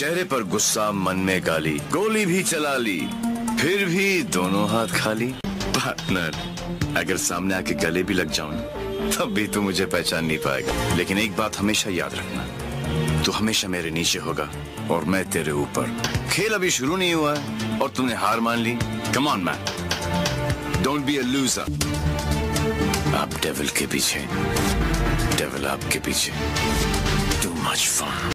चेहरे पर गुस्सा, मन में गाली, गोली भी चला ली फिर भी दोनों हाथ खाली। पार्टनर, अगर सामने आके गले भी लग जाऊं तब भी तू मुझे पहचान नहीं पाएगा, लेकिन एक बात हमेशा याद रखना, तू हमेशा मेरे नीचे होगा और मैं तेरे ऊपर। खेल अभी शुरू नहीं हुआ है और तुमने हार मान ली। Come on man, don't be a loser. आप डेविल के पीछे, डेविल आपके पीछे। Too much fun.